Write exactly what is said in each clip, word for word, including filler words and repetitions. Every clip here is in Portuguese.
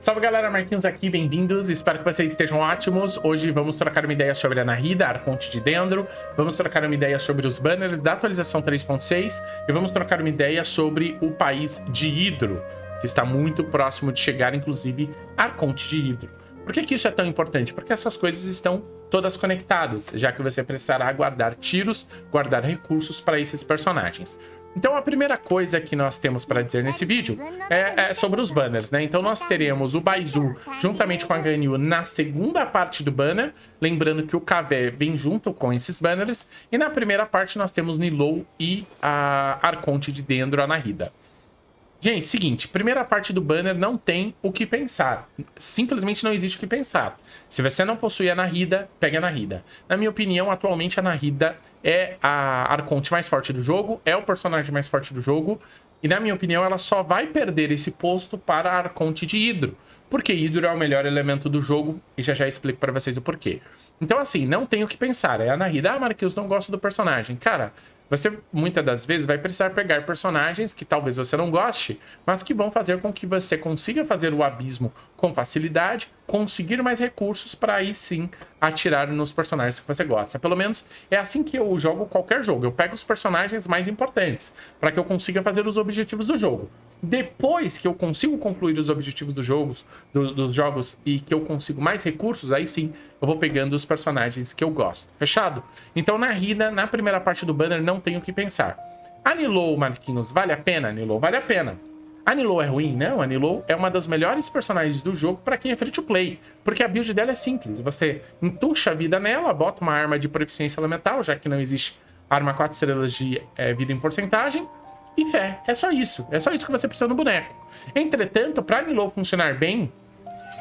Salve galera, Marquinhos aqui, bem-vindos, espero que vocês estejam ótimos. Hoje vamos trocar uma ideia sobre a Nahida, a Arconte de Hidro. Vamos trocar uma ideia sobre os banners da atualização três ponto seis e vamos trocar uma ideia sobre o País de Hidro, que está muito próximo de chegar, inclusive, Arconte de Hidro. Por que que isso é tão importante? Porque essas coisas estão todas conectadas, já que você precisará guardar tiros, guardar recursos para esses personagens. Então a primeira coisa que nós temos para dizer nesse vídeo é, é sobre os banners, né? Então nós teremos o Baizhu juntamente com a Ganyu na segunda parte do banner, lembrando que o Kaveh vem junto com esses banners, e na primeira parte nós temos Nilou e a Arconte de Dendro, a Nahida. Gente, seguinte, primeira parte do banner não tem o que pensar. Simplesmente não existe o que pensar. Se você não possui a Nahida, pegue a Nahida. Na minha opinião, atualmente a Nahida é a Arconte mais forte do jogo, é o personagem mais forte do jogo. E na minha opinião, ela só vai perder esse posto para a Arconte de Hidro. Porque Hidro é o melhor elemento do jogo e já já explico para vocês o porquê. Então assim, não tem o que pensar. É a Nahida, ah, Marquinhos, não gosto do personagem. Cara... Você, muitas das vezes, vai precisar pegar personagens que talvez você não goste, mas que vão fazer com que você consiga fazer o abismo com facilidade, conseguir mais recursos para aí sim atirar nos personagens que você gosta. Pelo menos é assim que eu jogo qualquer jogo. Eu pego os personagens mais importantes para que eu consiga fazer os objetivos do jogo. Depois que eu consigo concluir os objetivos dos jogos, do, dos jogos e que eu consigo mais recursos, aí sim eu vou pegando os personagens que eu gosto. Fechado? Então Nahida, na primeira parte do banner, não tenho o que pensar. A Nilou, Marquinhos, vale a pena? Nilou vale a pena. A Nilou é ruim? Não, a Nilou é uma das melhores personagens do jogo para quem é free to play, porque a build dela é simples. Você entuxa a vida nela, bota uma arma de proficiência elemental, já que não existe arma quatro estrelas de é, vida em porcentagem. E fé, é só isso. É só isso que você precisa no boneco. Entretanto, para Nilou funcionar bem,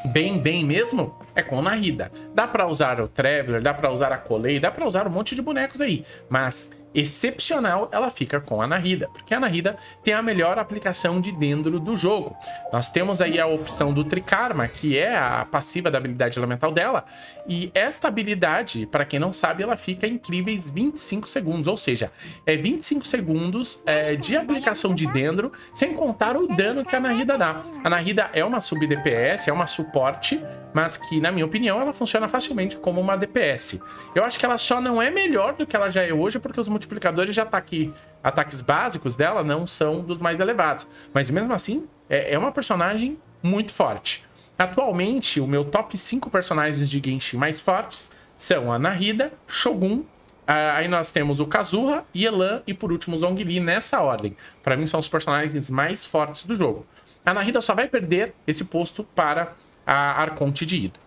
bem, bem mesmo, é com a Nahida. Dá para usar o Traveler, dá para usar a Colei, dá para usar um monte de bonecos aí. Mas, excepcional, ela fica com a Nahida. Porque a Nahida tem a melhor aplicação de Dendro do jogo. Nós temos aí a opção do Trikarma, que é a passiva da habilidade elemental dela. E esta habilidade, para quem não sabe, ela fica incríveis vinte e cinco segundos. Ou seja, é vinte e cinco segundos é, de aplicação de Dendro, sem contar o dano que a Nahida dá. A Nahida é uma sub-D P S, é uma suporte, mas que, na minha opinião, ela funciona facilmente como uma D P S. Eu acho que ela só não é melhor do que ela já é hoje, porque os multiplicadores de ataque, ataques básicos dela não são dos mais elevados. Mas mesmo assim, é, é uma personagem muito forte. Atualmente, o meu top cinco personagens de Genshin mais fortes são a Nahida, Shogun, a, aí nós temos o Kazuha, Yelan e por último o Zhongli nessa ordem. Para mim são os personagens mais fortes do jogo. A Nahida só vai perder esse posto para a Arconte de Hidro.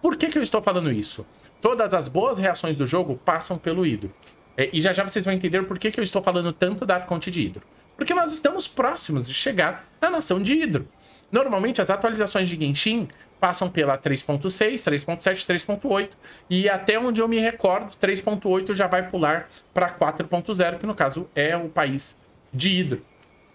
Por que que eu estou falando isso? Todas as boas reações do jogo passam pelo Hidro. E já já vocês vão entender por que que eu estou falando tanto da Arconte de Hidro. Porque nós estamos próximos de chegar na nação de Hidro. Normalmente as atualizações de Genshin passam pela três ponto seis, três ponto sete, três ponto oito e até onde eu me recordo, três ponto oito já vai pular para quatro ponto zero, que no caso é o País de Hidro.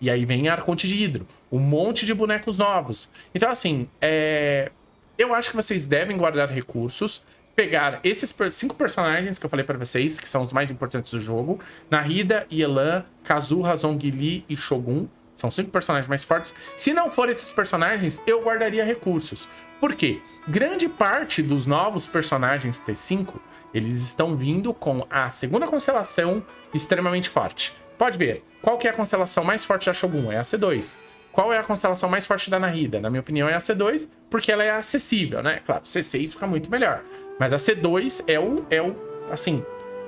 E aí vem a Arconte de Hidro, um monte de bonecos novos. Então assim, é... eu acho que vocês devem guardar recursos, pegar esses cinco personagens que eu falei pra vocês, que são os mais importantes do jogo, Nahida, Yelan, Kazuha, Zhongli e Shogun, são cinco personagens mais fortes. Se não for esses personagens, eu guardaria recursos. Por quê? Grande parte dos novos personagens T cinco, eles estão vindo com a segunda constelação extremamente forte. Pode ver, qual que é a constelação mais forte da Shogun? É a C dois. Qual é a constelação mais forte da Nahida? Na minha opinião é a C dois, porque ela é acessível, né? Claro, C seis fica muito melhor. Mas a C dois é o, é o assim,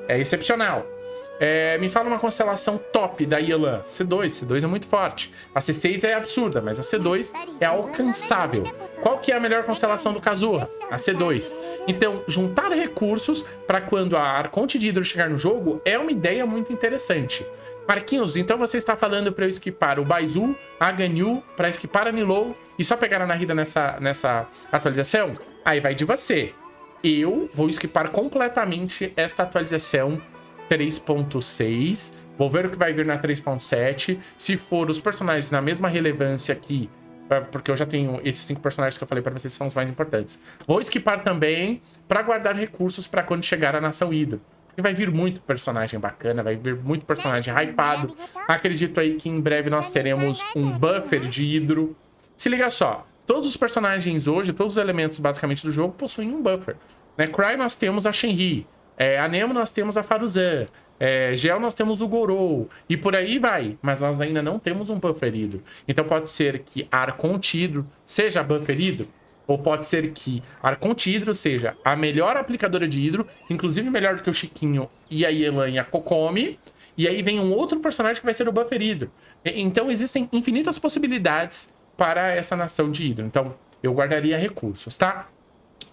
é excepcional. É, me fala uma constelação top da Yelan. C dois, C dois é muito forte. A C seis é absurda, mas a C dois é alcançável. Qual que é a melhor constelação do Kazuha? A C dois. Então, juntar recursos para quando a Arconte de Hidro chegar no jogo é uma ideia muito interessante. Marquinhos, então você está falando para eu esquipar o Baizhu, a Ganyu, para esquipar a Nilou e só pegar a Nahida nessa, nessa atualização? Aí vai de você. Eu vou esquipar completamente esta atualização três ponto seis. Vou ver o que vai vir na três ponto sete. Se for os personagens na mesma relevância aqui, porque eu já tenho esses cinco personagens que eu falei para vocês são os mais importantes. Vou esquipar também para guardar recursos para quando chegar a nação Hidro. E vai vir muito personagem bacana, vai vir muito personagem hypado. Acredito aí que em breve nós teremos um buffer de Hidro. Se liga só, Todos os personagens hoje, todos os elementos basicamente do jogo possuem um buffer. Né? Cry nós temos a Shenhe, é, a Nemo nós temos a Faruzan, é, Gel nós temos o Gorou, e por aí vai. Mas nós ainda não temos um bufferido. Então pode ser que Arconte de Hidro seja bufferido, ou pode ser que Arconte de Hidro seja a melhor aplicadora de hidro, inclusive melhor do que o Chiquinho e a Yelan e a Kokomi, e aí vem um outro personagem que vai ser o bufferido. Então existem infinitas possibilidades para essa nação de hidro. Então eu guardaria recursos, tá?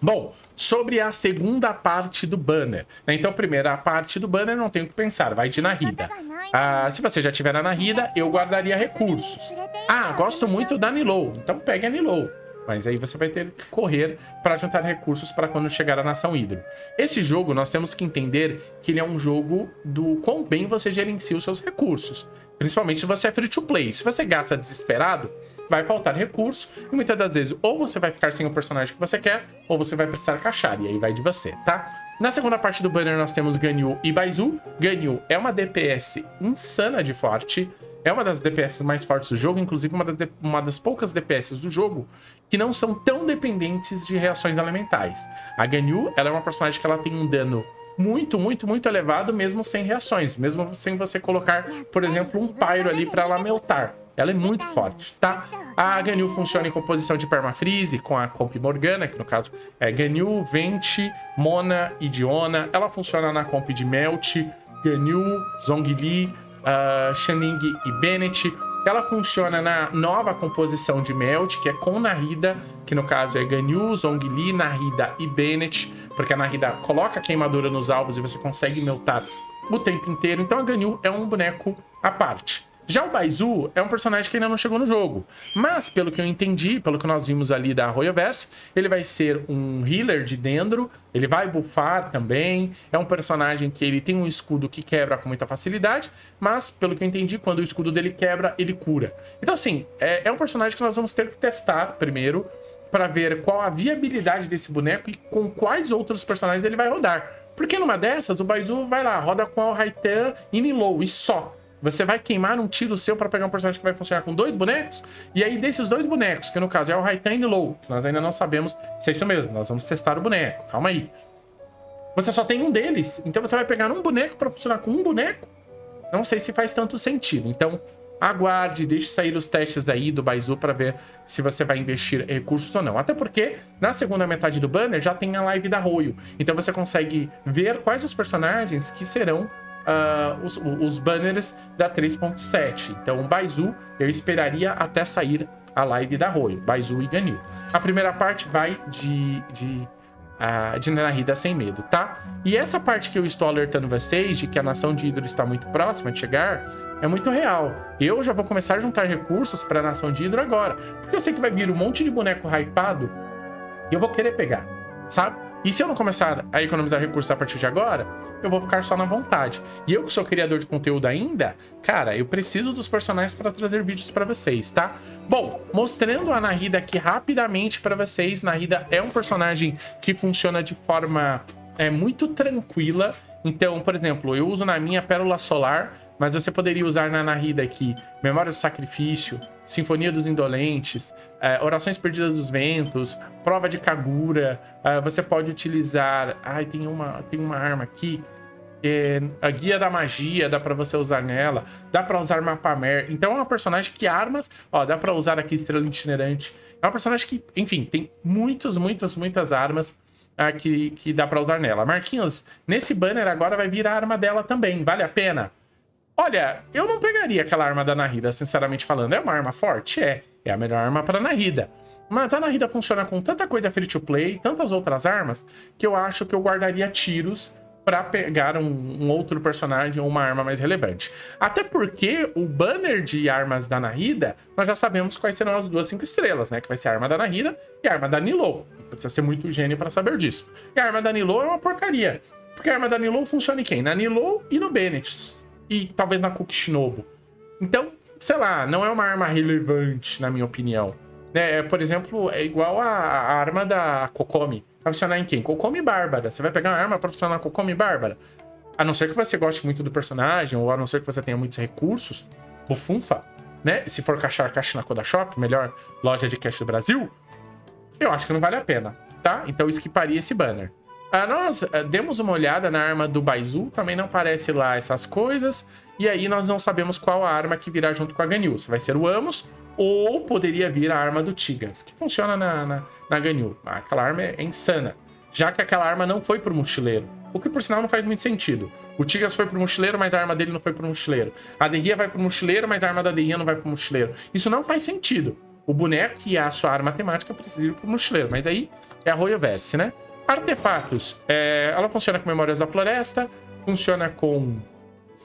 Bom, sobre a segunda parte do banner, né? Então, primeira parte do banner, não tenho o que pensar, vai de Nahida. Ah, se você já tiver na Nahida, eu guardaria recursos. Ah, gosto muito da Nilou, então pegue a Nilou. Mas aí você vai ter que correr para juntar recursos para quando chegar a nação hidro. Esse jogo, nós temos que entender que ele é um jogo do quão bem você gerencia os seus recursos. Principalmente se você é free to play. Se você gasta desesperado, vai faltar recurso, e muitas das vezes ou você vai ficar sem o personagem que você quer, ou você vai precisar caixar, e aí vai de você, tá? Na segunda parte do banner nós temos Ganyu e Baizhu. Ganyu é uma D P S insana de forte, é uma das D P S mais fortes do jogo, inclusive uma das, uma das poucas D P S do jogo que não são tão dependentes de reações elementais. A Ganyu, ela é uma personagem que ela tem um dano muito, muito, muito elevado, mesmo sem reações, mesmo sem você colocar, por exemplo, um pyro ali para ela meltar. Ela é muito forte, tá? A Ganyu funciona em composição de permafreeze com a comp Morgana, que no caso é Ganyu, Venti, Mona e Diona. Ela funciona na comp de Melt, Ganyu, Zhongli, uh, Shenhe e Bennett. Ela funciona na nova composição de Melt, que é com Nahida, que no caso é Ganyu, Zhongli, Nahida e Bennett, porque a Nahida coloca a queimadura nos alvos e você consegue meltar o tempo inteiro. Então a Ganyu é um boneco à parte. Já o Baizhu é um personagem que ainda não chegou no jogo, mas pelo que eu entendi, pelo que nós vimos ali da Royal Verse, ele vai ser um healer de Dendro, ele vai buffar também, é um personagem que ele tem um escudo que quebra com muita facilidade, mas pelo que eu entendi, quando o escudo dele quebra, ele cura. Então assim, é, é um personagem que nós vamos ter que testar primeiro, para ver qual a viabilidade desse boneco e com quais outros personagens ele vai rodar. Porque numa dessas, o Baizhu vai lá, roda com a Raitan e Nilou, e só. Você vai queimar um tiro seu para pegar um personagem que vai funcionar com dois bonecos. E aí, desses dois bonecos, que no caso é o Raitan e Nilou, que nós ainda não sabemos se é isso mesmo. Nós vamos testar o boneco. Calma aí. Você só tem um deles. Então você vai pegar um boneco para funcionar com um boneco? Não sei se faz tanto sentido. Então, aguarde, deixe sair os testes aí do Baizhu para ver se você vai investir recursos ou não. Até porque, na segunda metade do banner, já tem a live da Hoyo. Então você consegue ver quais os personagens que serão Uh, os, os banners da três ponto sete. Então, Baizhu, eu esperaria até sair a live da Hoyo, Baizhu e Ganyu. A primeira parte vai de, de, uh, de Nahida sem medo, tá? E essa parte que eu estou alertando vocês, de que a nação de Hidro está muito próxima de chegar, é muito real. Eu já vou começar a juntar recursos para a nação de Hidro agora, porque eu sei que vai vir um monte de boneco hypado e eu vou querer pegar, sabe? E se eu não começar a economizar recursos a partir de agora, eu vou ficar só na vontade. E eu que sou criador de conteúdo ainda, cara, eu preciso dos personagens para trazer vídeos para vocês, tá? Bom, mostrando a Nahida aqui rapidamente para vocês. Nahida é um personagem que funciona de forma é, muito tranquila. Então, por exemplo, eu uso na minha Pérola Solar, mas você poderia usar na Nahida aqui Memórias do Sacrifício, Sinfonia dos Indolentes, eh, Orações Perdidas dos Ventos, Prova de Kagura. Eh, você pode utilizar... Ai, tem uma, tem uma arma aqui. Eh, a Guia da Magia, dá pra você usar nela. Dá pra usar Mapamer. Então é uma personagem que armas... Ó, dá pra usar aqui Estrela Itinerante. É uma personagem que, enfim, tem muitas, muitas, muitas armas ah, que, que dá pra usar nela. Marquinhos, nesse banner agora vai vir a arma dela também. Vale a pena? Olha, eu não pegaria aquela arma da Nahida, sinceramente falando. É uma arma forte? É. É a melhor arma para Nahida. Mas a Nahida funciona com tanta coisa free to play, tantas outras armas, que eu acho que eu guardaria tiros para pegar um, um outro personagem ou uma arma mais relevante. Até porque o banner de armas da Nahida, nós já sabemos quais serão as duas cinco estrelas, né? Que vai ser a arma da Nahida e a arma da Nilou. Não precisa ser muito gênio para saber disso. E a arma da Nilou é uma porcaria. Porque a arma da Nilou funciona em quem? Na Nilou e no Bennett. E talvez na Kukishinobu. Então, sei lá, não é uma arma relevante, na minha opinião. É, por exemplo, é igual a, a arma da Kokomi. Vai funcionar em quem? Kokomi Bárbara. Você vai pegar uma arma pra funcionar na Kokomi Bárbara? A não ser que você goste muito do personagem, ou a não ser que você tenha muitos recursos, bufunfa. né? Se for caixar caixa na Koda Shop, melhor loja de cash do Brasil, eu acho que não vale a pena, tá? Então eu skiparia esse banner. Ah, nós demos uma olhada na arma do Baizhu, também não aparece lá essas coisas, e aí nós não sabemos qual a arma que virá junto com a Ganyu, se vai ser o Amos, ou poderia vir a arma do Tigas, que funciona na, na, na Ganyu. Ah, aquela arma é, é insana, já que aquela arma não foi pro mochileiro, o que por sinal não faz muito sentido. O Tigas foi pro mochileiro, mas a arma dele não foi pro mochileiro. A Deria vai pro mochileiro, mas a arma da Deria não vai pro mochileiro. Isso não faz sentido. O boneco e a sua arma temática precisam ir pro mochileiro, mas aí é a Royal Verse, né? Artefatos, é, ela funciona com Memórias da Floresta, funciona com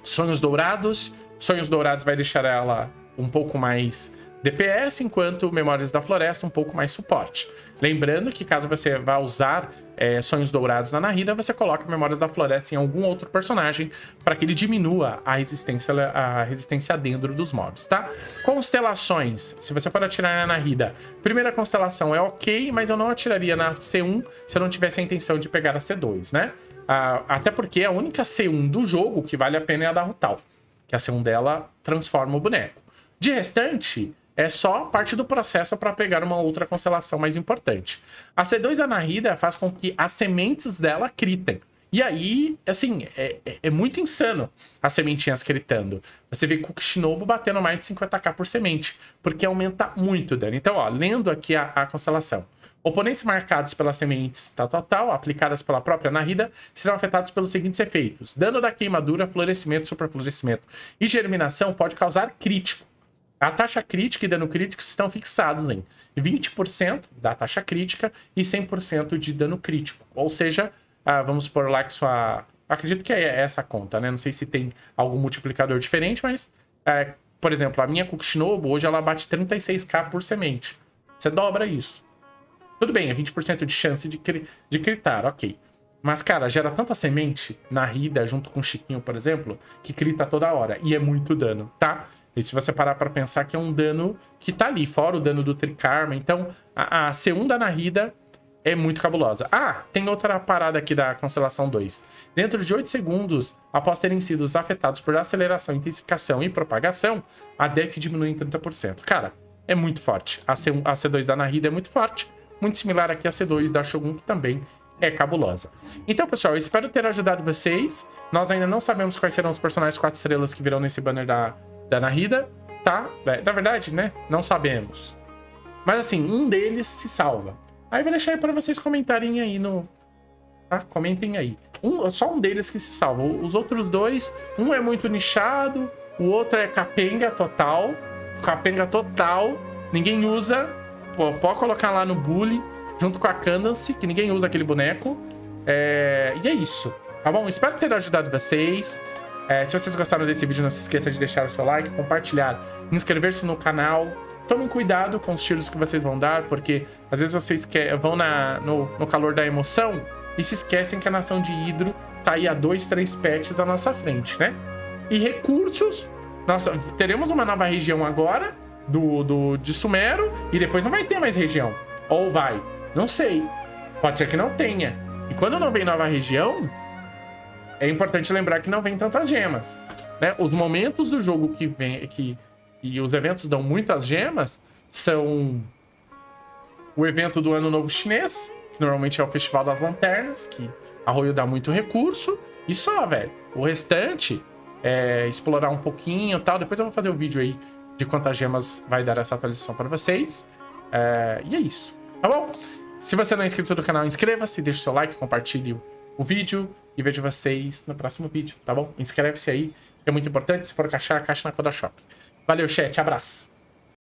Sonhos Dourados. Sonhos Dourados vai deixar ela um pouco mais D P S, enquanto Memórias da Floresta um pouco mais suporte. Lembrando que caso você vá usar é, Sonhos Dourados na Nahida, você coloca Memórias da Floresta em algum outro personagem para que ele diminua a resistência, a resistência a dendro dos mobs, tá? Constelações, se você for atirar na Nahida, primeira constelação é ok, mas eu não atiraria na C um se eu não tivesse a intenção de pegar a C dois, né? Ah, até porque a única C um do jogo que vale a pena é a da Rutal, que a C um dela transforma o boneco. De restante, é só parte do processo para pegar uma outra constelação mais importante. A C dois da Nahida faz com que as sementes dela critem. E aí, assim, é, é muito insano as sementinhas critando. Você vê Kukishinobu batendo mais de cinquenta k por semente, porque aumenta muito o dano. Então, ó, lendo aqui a, a constelação. Oponentes marcados pelas sementes tal, tal, tal, aplicadas pela própria Nahida, serão afetados pelos seguintes efeitos. Dano da queimadura, florescimento, superflorescimento e germinação pode causar crítico. A taxa crítica e dano crítico estão fixados em vinte por cento da taxa crítica e cem por cento de dano crítico. Ou seja, ah, vamos por lá que sua... Acredito que é essa a conta, né? Não sei se tem algum multiplicador diferente, mas... É, por exemplo, a minha Kukishinobu, hoje ela bate trinta e seis k por semente. Você dobra isso. Tudo bem, é vinte por cento de chance de, cri... de critar, ok. Mas, cara, gera tanta semente na Nahida, junto com o Chiquinho, por exemplo, que crita toda hora. E é muito dano, tá? E se você parar para pensar que é um dano que tá ali, fora o dano do Trikarma. Então, a, a C um da Nahida é muito cabulosa. Ah, tem outra parada aqui da Constelação dois. Dentro de oito segundos, após terem sido afetados por aceleração, intensificação e propagação, a def diminui em trinta por cento. Cara, é muito forte. A, C um, a C dois da Nahida é muito forte. Muito similar aqui a C dois da Shogun, que também é cabulosa. Então, pessoal, eu espero ter ajudado vocês. Nós ainda não sabemos quais serão os personagens quatro estrelas que virão nesse banner da... da Nahida, tá? Na verdade, né? Não sabemos. Mas assim, um deles se salva. Aí eu vou deixar aí pra vocês comentarem aí no... Tá? Comentem aí. Um, só um deles que se salva. Os outros dois, um é muito nichado, o outro é capenga total. Capenga total. Ninguém usa. Pô, pode colocar lá no bully, junto com a Candace, que ninguém usa aquele boneco. É... E é isso. Tá bom? Espero ter ajudado vocês. É, se vocês gostaram desse vídeo, não se esqueça de deixar o seu like, compartilhar, inscrever-se no canal. Tomem cuidado com os tiros que vocês vão dar, porque às vezes vocês quer, vão na, no, no calor da emoção e se esquecem que a nação de Hidro tá aí a dois, três patches à nossa frente, né? E recursos, nós teremos uma nova região agora do, do, de Sumero e depois não vai ter mais região. Ou vai, não sei. Pode ser que não tenha. E quando não vem nova região... É importante lembrar que não vem tantas gemas, né? Os momentos do jogo que vem, que e os eventos dão muitas gemas são o evento do Ano Novo Chinês, que normalmente é o Festival das Lanternas, que a Hoyo dá muito recurso, e só, velho. O restante é explorar um pouquinho e tal. Depois eu vou fazer um vídeo aí de quantas gemas vai dar essa atualização para vocês. É, e é isso, tá bom? Se você não é inscrito no canal, inscreva-se, deixe seu like, compartilhe o vídeo. E vejo vocês no próximo vídeo, tá bom? Inscreve-se aí, que é muito importante. Se for caixar, caixa na Koda Shop. Valeu, chat. Abraço.